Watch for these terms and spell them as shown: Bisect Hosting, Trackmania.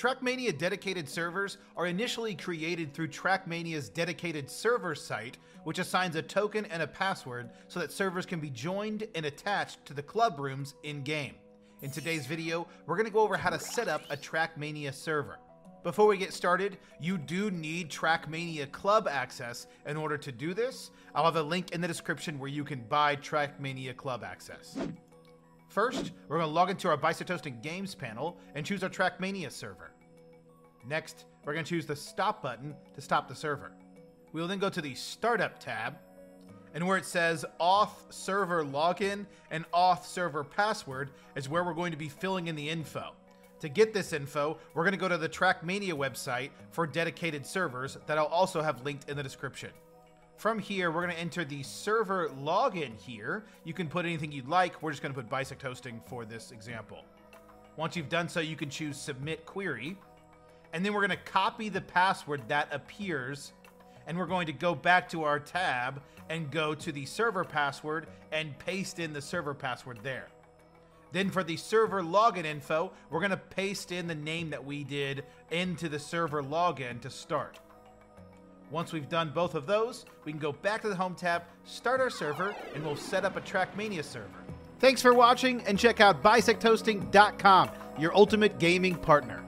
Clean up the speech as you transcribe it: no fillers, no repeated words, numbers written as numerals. Trackmania dedicated servers are initially created through Trackmania's dedicated server site, which assigns a token and a password so that servers can be joined and attached to the club rooms in-game. In today's video, we're going to go over how to set up a Trackmania server. Before we get started, you do need Trackmania Club access in order to do this. I'll have a link in the description where you can buy Trackmania Club access. First, we're going to log into our Bisect Hosting Games panel and choose our Trackmania server. Next, we're going to choose the Stop button to stop the server. We will then go to the Startup tab, and where it says Auth Server Login and Auth Server Password is where we're going to be filling in the info. To get this info, we're going to go to the Trackmania website for dedicated servers that I'll also have linked in the description. From here, we're going to enter the server login here. You can put anything you'd like. We're just going to put Bisect Hosting for this example. Once you've done so, you can choose Submit Query. And then we're going to copy the password that appears. And we're going to go back to our tab and go to the server password and paste in the server password there. Then for the server login info, we're going to paste in the name that we did into the server login to start. Once we've done both of those, we can go back to the Home tab, start our server, and we'll set up a Trackmania server. Thanks for watching, and check out bisecthosting.com, your ultimate gaming partner.